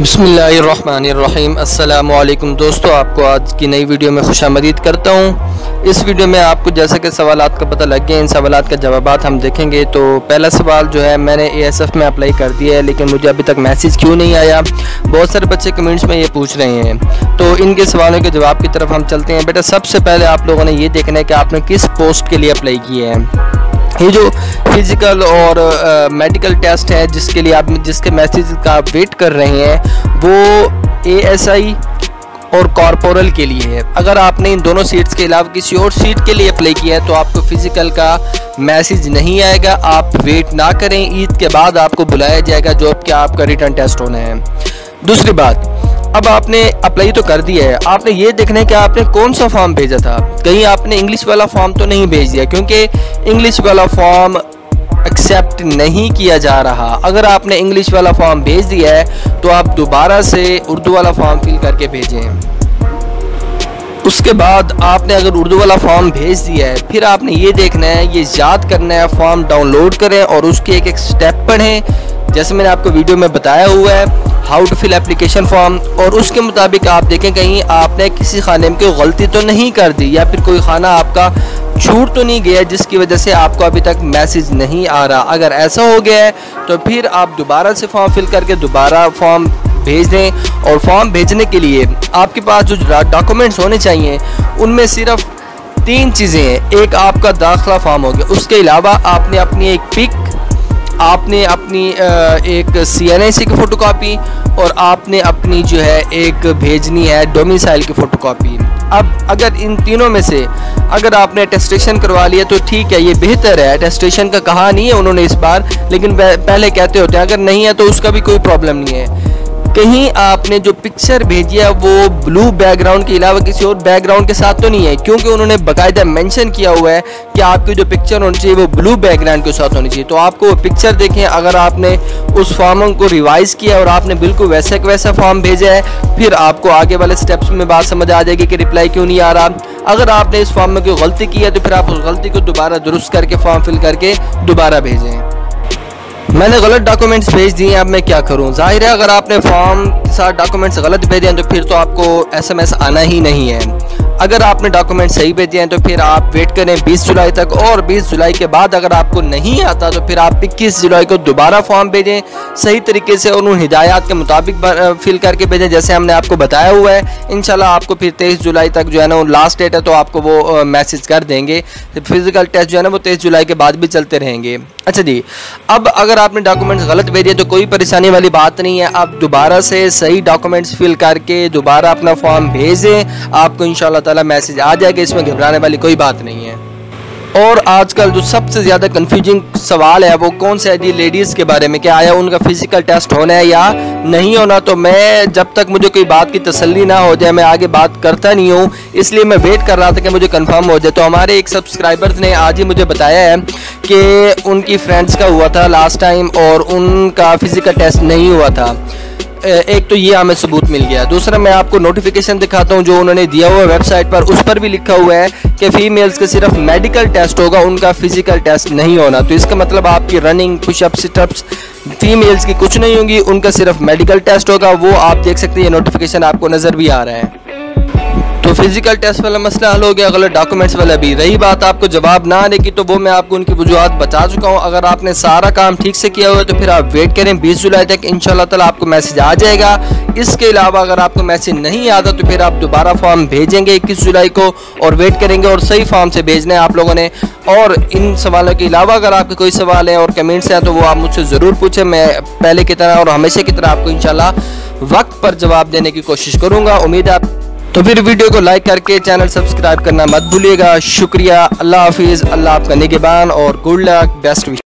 बिस्मिल्लाहिर्रहमानिर्रहीम। अस्सलाम वालेकुम दोस्तों, आपको आज की नई वीडियो में खुशामदीद करता हूँ। इस वीडियो में आपको जैसा कि सवालात का पता लग गया, इन सवालात का जवाबात हम देखेंगे। तो पहला सवाल जो है, मैंने ASF में अप्लाई कर दिया है लेकिन मुझे अभी तक मैसेज क्यों नहीं आया? बहुत सारे बच्चे कमेंट्स में ये पूछ रहे हैं, तो इनके सवालों के जवाब की तरफ हम चलते हैं। बेटा, सबसे पहले आप लोगों ने ये देखना है कि आपने किस पोस्ट के लिए अप्लाई किया है। ये जो फिज़िकल और मेडिकल टेस्ट है जिसके लिए आप जिसके मैसेज का आप वेट कर रहे हैं, वो ASI और कॉर्पोरल के लिए है। अगर आपने इन दोनों सीट्स के अलावा किसी और सीट के लिए अप्लाई किया है तो आपको फिज़िकल का मैसेज नहीं आएगा। आप वेट ना करें, ईद के बाद आपको बुलाया जाएगा जो कि आपका रिटर्न टेस्ट होना है। दूसरी बात, अब आपने अप्लाई तो कर दिया है, आपने ये देखना है कि आपने कौन सा फॉर्म भेजा था। कहीं आपने इंग्लिश वाला फॉर्म तो नहीं भेज दिया, क्योंकि इंग्लिश वाला फॉर्म एक्सेप्ट नहीं किया जा रहा। अगर आपने इंग्लिश वाला फॉर्म भेज दिया है तो आप दोबारा से उर्दू वाला फॉर्म फिल करके भेजें। उसके बाद आपने अगर उर्दू वाला फॉर्म भेज दिया है, फिर आपने ये देखना है, ये याद करना है, फॉर्म डाउनलोड करें और उसके एक एक स्टेप पढ़ें, जैसे मैंने आपको वीडियो में बताया हुआ है, how to fill application form. और उसके मुताबिक आप देखें कहीं आपने किसी खाने में कोई गलती तो नहीं कर दी या फिर कोई खाना आपका छूट तो नहीं गया जिसकी वजह से आपको अभी तक मैसेज नहीं आ रहा। अगर ऐसा हो गया है तो फिर आप दोबारा से फॉर्म फिल करके दोबारा फॉर्म भेज दें। और फॉर्म भेजने के लिए आपके पास जो डॉक्यूमेंट्स होने चाहिए उनमें सिर्फ 3 चीज़ें हैं। एक आपका दाखिला फॉर्म हो गया, उसके अलावा आपने अपनी एक पिक, आपने अपनी एक CNIC की फ़ोटोकॉपी और आपने अपनी जो है एक भेजनी है डोमिसाइल की फ़ोटोकॉपी। अब अगर इन तीनों में से अगर आपने अटेस्टेशन करवा लिया तो ठीक है, ये बेहतर है। अटेस्टेशन का कहा नहीं है उन्होंने इस बार, लेकिन पहले कहते होते हैं, अगर नहीं है तो उसका भी कोई प्रॉब्लम नहीं है। कहीं आपने जो पिक्चर भेजी है वो ब्लू बैकग्राउंड के अलावा किसी और बैकग्राउंड के साथ तो नहीं है, क्योंकि उन्होंने बाकायदा मेंशन किया हुआ है कि आपकी जो पिक्चर होनी चाहिए वो ब्लू बैकग्राउंड के साथ होनी चाहिए। तो आपको वो पिक्चर देखें। अगर आपने उस फॉर्म को रिवाइज़ किया और आपने बिल्कुल वैसे का वैसा फॉर्म भेजा है, फिर आपको आगे वाले स्टेप्स में बात समझ आ जाएगी कि रिप्लाई क्यों नहीं आ रहा। अगर आपने इस फॉर्म में कोई गलती की है तो फिर आप उस गलती को दोबारा दुरुस्त करके फॉर्म फिल करके दोबारा भेजें। मैंने गलत डॉक्यूमेंट्स भेज दिए हैं, अब मैं क्या करूं? जाहिर है अगर आपने फॉर्म के साथ डॉक्यूमेंट्स गलत भेजे हैं तो फिर तो आपको SMS आना ही नहीं है। अगर आपने डॉक्यूमेंट्स सही भेजे हैं तो फिर आप वेट करें 20 जुलाई तक, और 20 जुलाई के बाद अगर आपको नहीं आता तो फिर आप 21 जुलाई को दोबारा फॉर्म भेजें सही तरीके से और उन हिदायत के मुताबिक फिल करके भेजें जैसे हमने आपको बताया हुआ है। इंशाल्लाह आपको फिर 23 जुलाई तक जो है ना लास्ट डेट है, तो आपको वो मैसेज कर देंगे। फिज़िकल टेस्ट जो है ना वो 23 जुलाई के बाद भी चलते रहेंगे। अच्छा जी, अब अगर आपने डॉक्यूमेंट्स गलत भेजे तो कोई परेशानी वाली बात नहीं है, आप दोबारा से सही डॉक्यूमेंट्स फिल करके दोबारा अपना फॉर्म भेजें, आपको इंशाल्लाह ताला मैसेज आ जाएगा। इसमें घबराने वाली कोई बात नहीं है। और आजकल जो सबसे ज़्यादा कंफ्यूजिंग सवाल है वो कौन सा है जी? लेडीज़ के बारे में, क्या आया उनका फिज़िकल टेस्ट होना है या नहीं होना? तो मैं जब तक मुझे कोई बात की तसल्ली ना हो जाए मैं आगे बात करता नहीं हूँ, इसलिए मैं वेट कर रहा था कि मुझे कंफर्म हो जाए। तो हमारे एक सब्सक्राइबर्स ने आज ही मुझे बताया है कि उनकी फ्रेंड्स का हुआ था लास्ट टाइम और उनका फिज़िकल टेस्ट नहीं हुआ था। एक तो ये हमें सबूत मिल गया। दूसरा, मैं आपको नोटिफिकेशन दिखाता हूँ जो उन्होंने दिया हुआ है वेबसाइट पर, उस पर भी लिखा हुआ है कि फीमेल्स का सिर्फ मेडिकल टेस्ट होगा, उनका फिजिकल टेस्ट नहीं होना। तो इसका मतलब आपकी रनिंग, पुशअप, सिटअप्स फीमेल्स की कुछ नहीं होंगी, उनका सिर्फ मेडिकल टेस्ट होगा। वो आप देख सकते हैं, नोटिफिकेशन आपको नज़र भी आ रहा है। तो फिज़िकल टेस्ट वाला मसला हल हो गया, गलत डॉक्यूमेंट्स वाला भी। रही बात आपको जवाब ना आने की, तो वो मैं आपको उनकी वजूहत बता चुका हूँ। अगर आपने सारा काम ठीक से किया हुआ तो फिर आप वेट करें 20 जुलाई तक, इंशाल्लाह ताला आपको मैसेज आ जाएगा। इसके अलावा अगर आपको मैसेज नहीं आता तो फिर आप दोबारा फॉर्म भेजेंगे 21 जुलाई को और वेट करेंगे, और सही फॉर्म से भेजना है आप लोगों ने। और इन सवालों के अलावा अगर आपके कोई सवाल है और कमेंट्स हैं तो वो आप मुझसे ज़रूर पूछें। मैं पहले की तरह और हमेशा की तरह आपको इंशाल्लाह वक्त पर जवाब देने की कोशिश करूँगा। उम्मीद है आप तो फिर वीडियो को लाइक करके चैनल सब्सक्राइब करना मत भूलिएगा। शुक्रिया, अल्लाह हाफिज़, अल्लाह आपका निगहबान और गुड लक, बेस्ट विश।